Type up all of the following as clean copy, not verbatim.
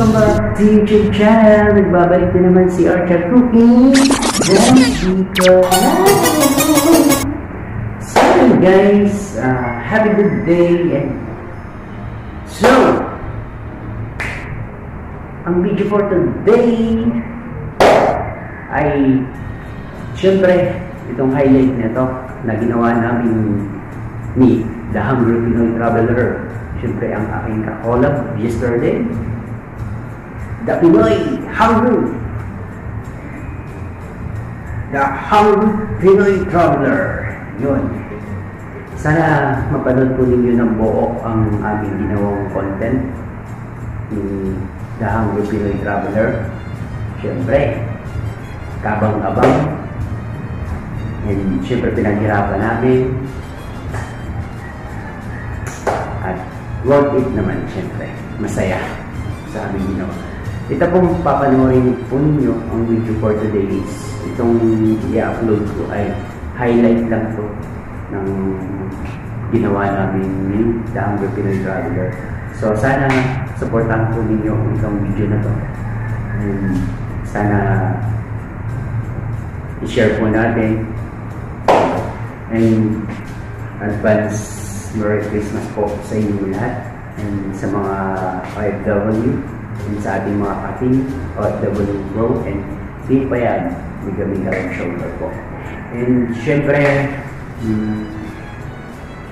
welcome back to YouTube channel. Nagbabalik din naman si Archell Cooking, Dance Bicolano. So guys, have a good day. So, ang video for today ay syempre itong highlight nito na ginawa namin ni The Hungry Pinoy Traveler. Siyempre ang aking ka-collab yesterday, The Pinoy Hungry, The Hungry Pinoy Traveler. Yun, sana mapanood po ninyo ng buo ang aming ginawang content ni The Hungry Pinoy Traveler. Siyempre kabang-abang, and siyempre pinaghirapan namin at worth it naman, siyempre masaya sa aming ginawa. Ito pong papanoorin po ninyo ang video for today is itong i-upload ko ay highlight lang po ng ginawa namin ni The Hungry Pinoy Traveler. So sana supportan po ninyo ang itong video na to, and sana i-share po natin, and advance Merry Christmas po sa inyo lahat, and sa mga OFW, and sa ating mga kapatid OFW Bro and Team Payan, may gaming karang shoulder po. And syempre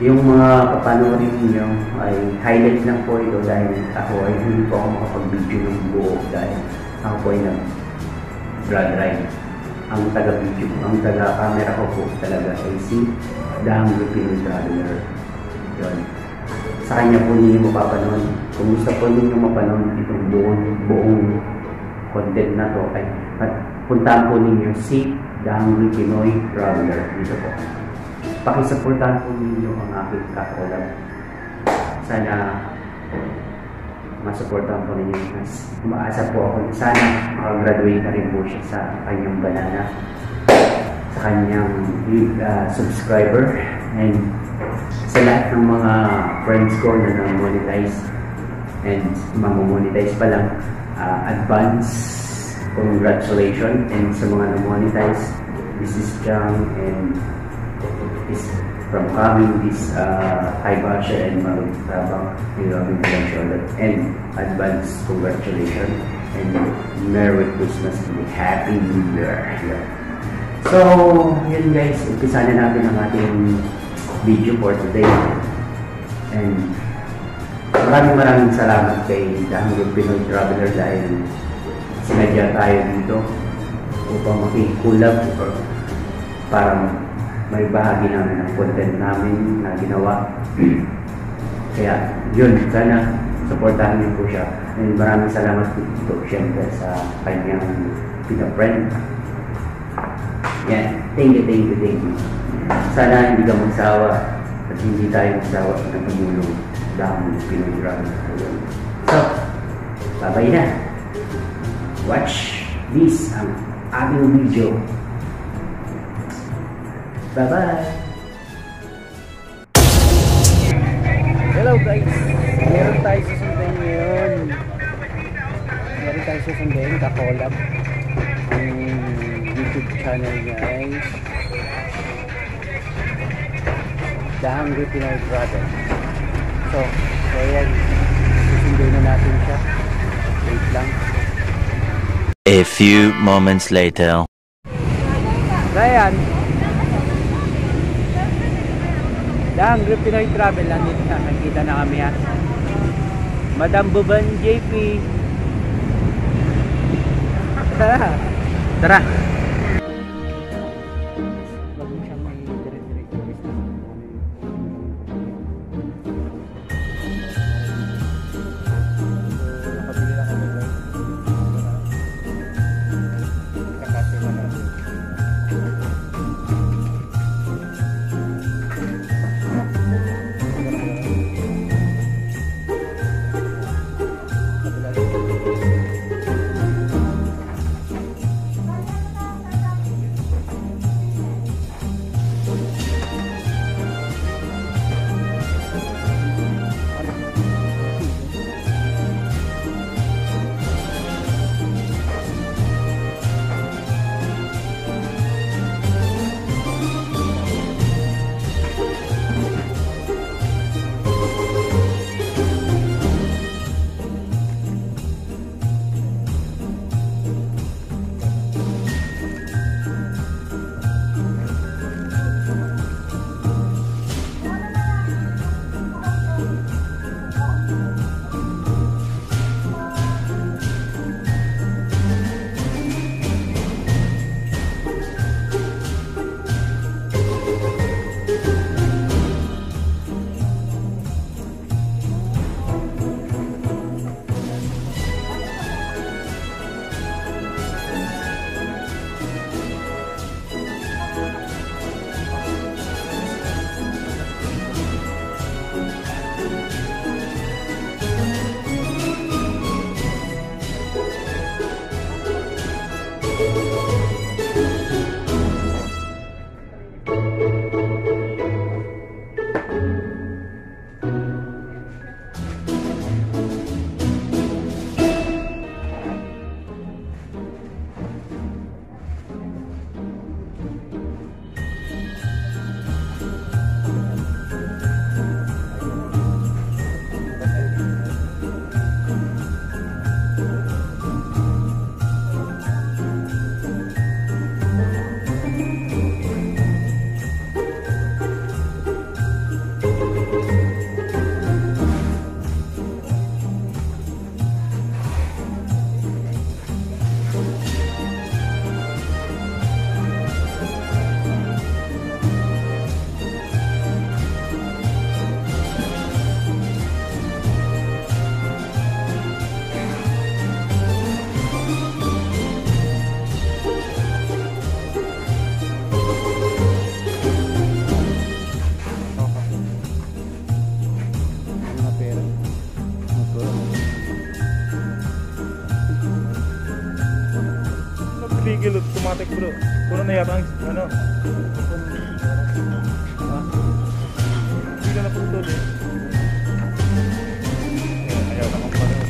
yung mga kapanorin ninyo ay highlight lang po ito dahil ako ay hindi po ako makapag-video ng buo dahil ako po ay nag-drag ride. Ang taga-video, ang taga-camera ko po talaga ay si The Hungry Pinoy Traveler. Yun, sa kanya po ninyo mapapanood. Kung gusto po ninyo mapanood itong buong content na to, ay puntaan po ninyo si The Hungry Pinoy Traveler dito po. Pakisuportahan po ninyo ang aking kakolam. Sana masuportahan po ninyo. Umaasa po ako na sana makagraduate na rin po siya sa kanyang banana, sa kanyang subscriber, and sa lahat ng mga friends ko na na-monetize and mamomonetize pa lang, advance congratulations, and sa mga na-monetize, this is Chang and is from coming this Ibasha and Marut Tabang, and advance congratulations and Merry Christmas and Happy New Year. Yeah. So yun guys, umpisa na natin ang ating video for today, and maraming salamat kay The Hungry Pinoy Traveler dahil sinadya tayo dito upang makikulab or parang may bahagi namin ng content namin na ginawa. Kaya yun, sana supportahan niyo po siya, and maraming salamat dito siyempre sa kanyang pinaprank. Yan, thank you. Sana hindi ka magsawa at hindi tayo magsawa na pagulong dahil pinag-grabe na. So, babay na. Watch this ang aming video. Bye-bye! Hello guys! Meron tayo susundin yun. Meron tayo susundin, kakolab ang YouTube channel guys, The Hungry Pinoy Traveler. So, ayan, susundin na natin siya. Wait lang. A few moments later. Ayan! The Hungry Pinoy Traveler, nandito na, nakita na kami ha. Madam Buban JP. Tara. automatic bro. Puno na yata ang ano. Hindi ka naputol eh. Ayaw na kong pala.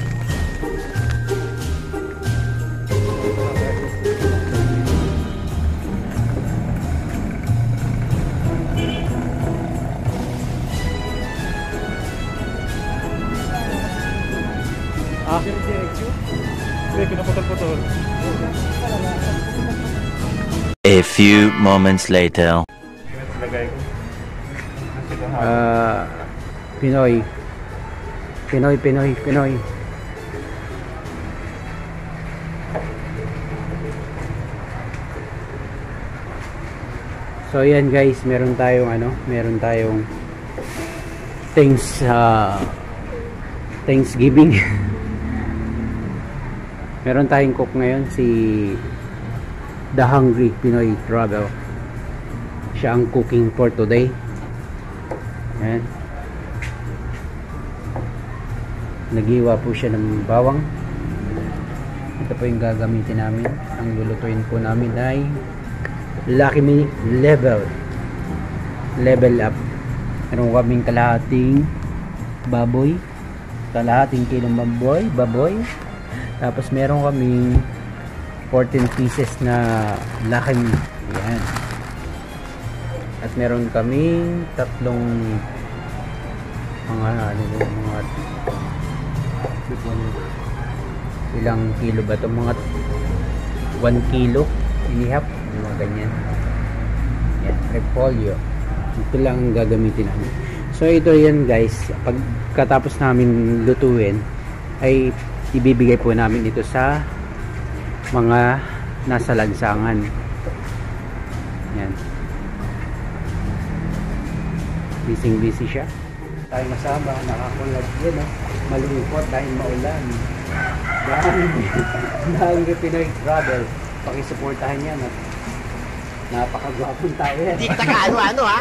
A few moments later. Pinoy. Pinoy, Pinoy, Pinoy. So yan guys, meron tayong ano, meron tayong Thanksgiving. Meron tayong cook ngayon si The Hungry Pinoy Traveler. Siya ang cooking for today. Ayan. Naghiwa po siya ng bawang. Ito po yung gagamitin namin. Ang lulutuin po namin ay Lucky Me Level Up. Meron kaming kalahating baboy. Kalahating kilong baboy. Tapos meron kaming 14 pieces na Lucky Me. Ayan. At meron kaming tatlong mga ilang kilo ba ito? Mga 1 kilo inihap, mga ganyan. Ayan, repolyo. Ito lang ang gagamitin namin. So ito yan guys, pagkatapos namin lutuin ay ibibigay po namin ito sa mga nasa lansangan. Yan. Busy siya. Tayo masama, nakakulad yun. Malungkot dahil maulan. Dahil Pinoy Travel. Pakisuportahan niya. Napakagwapong tayo yan. Hindi ka ano ha?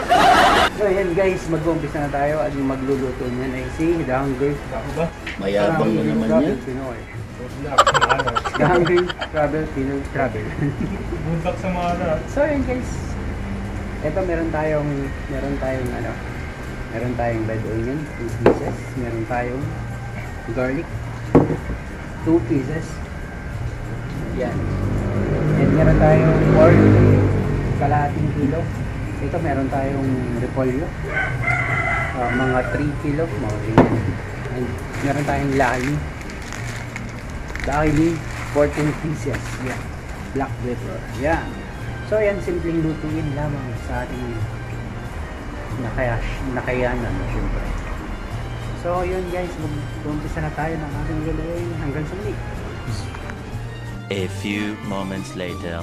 So yan guys, mag-umpisa na tayo. At yung magluluto niyan ay si The Hungry. Mayabang na naman niya. The Hungry Pinoy Travel. Buntak sa mga lahat. So yan guys, eto meron tayong ano, meron tayong red onion, 2 pieces. Meron tayong garlic, 2 pieces. Yan. And meron tayong pork, kalahating kilo. Ito meron tayong repolyo, mga 3 kilo. And meron tayong lahi. Dahil 14 pieces. Yan. Black pepper. Yan. So yan, simpleng lutuin lamang sa ating nakayanan. Siyempre. So yun guys, mag-umpisa na tayo ng ating gulay hanggang sa muli. A few moments later.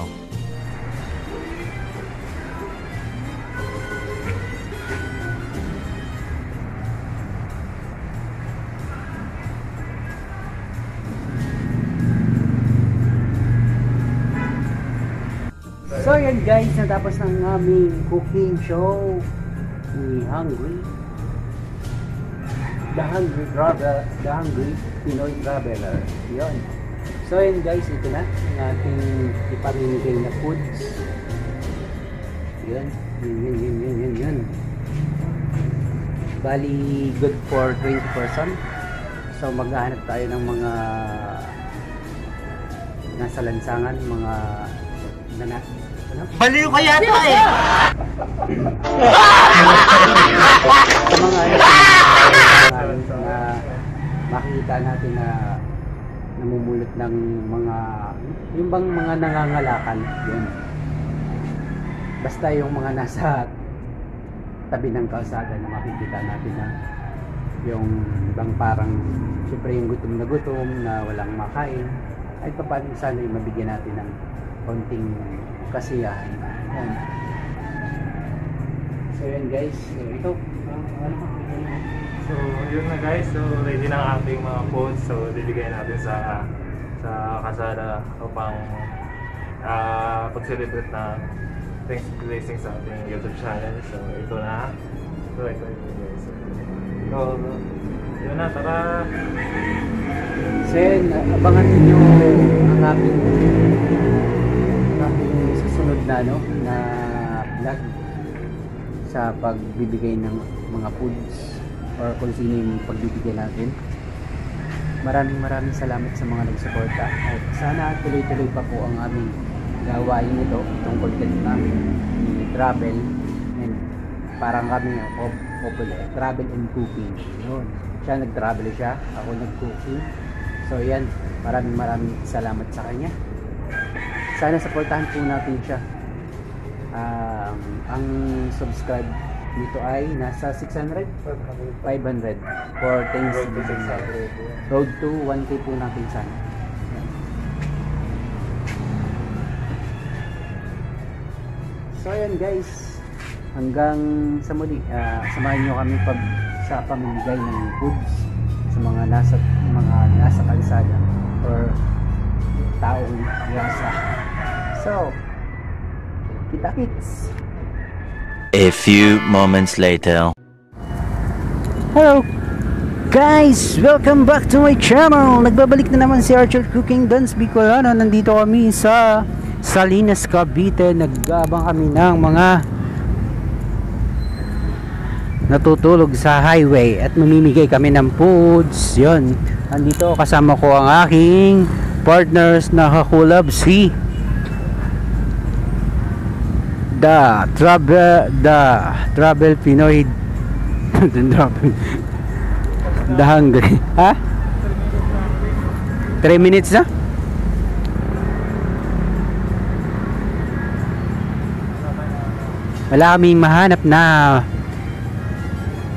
So yan guys, natapos ng aming cooking show ni The Hungry Pinoy Traveler. Yun. So yan guys, ito na ang ating ipaminigay na foods. Yun. Yun. Bali, good for 20 person. So maghahanap tayo ng mga nasa lansangan, mga nanak. Baliw ka yata eh! Mga makikita natin na namumulot ng mga yung bang mga nangangalakan yun. Basta yung mga nasa tabi ng kalsada na makikita natin na yung bang parang syempre yung gutom na walang makain ay paano sana yung mabigyan natin ng konting kasiyahan. So yun guys, ito so yun na guys, so ready na ang ating mga phones, so diligay natin sa kasada upang pag-celebrate na thanks blessings sa ating YouTube channel. So ito na, so ito guys, so yun na, tara. So yun, abangan ninyo ang ating na ano, na vlog sa pagbibigay ng mga foods or kung sino yung pagbibigay natin. Maraming salamat sa mga nagsuporta at sana tuloy-tuloy pa po ang aming gawain nito, itong content namin, travel and parang kami travel and cooking. Yun. Siya nag-travel siya, ako nag-cooking. So yan, maraming salamat sa kanya. Sana supportahan po natin siya. Ang subscribe dito ay nasa 600? 500 for Thanksgiving. Road to 1K po natin sana. So ayan guys, hanggang sa muli, samahan nyo kami sa pamimigay ng foods sa mga nasa kalsada or taong yasa. So, kita-kits! A few moments later. Hello guys! Welcome back to my channel! Nagbabalik na naman si Archell Cooking, Dance Bicolano. Nandito kami sa Salinas, Cavite. Nag-aabang kami ng mga natutulog sa highway at mamimigay kami ng foods. Yun. Nandito kasama ko ang aking partners na kakulab si The Travel Pinoy The Hungry. Ha? 3 minutes na? Wala kaming mahanap na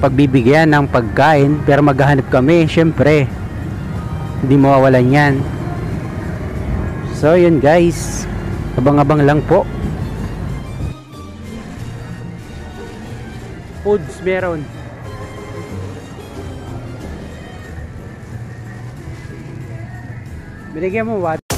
pagbibigyan ng pagkain, pero maghahanap kami, syempre. Hindi mawawalan yan. So yun guys, abang-abang lang po. Foods meron. Binigyan mo what?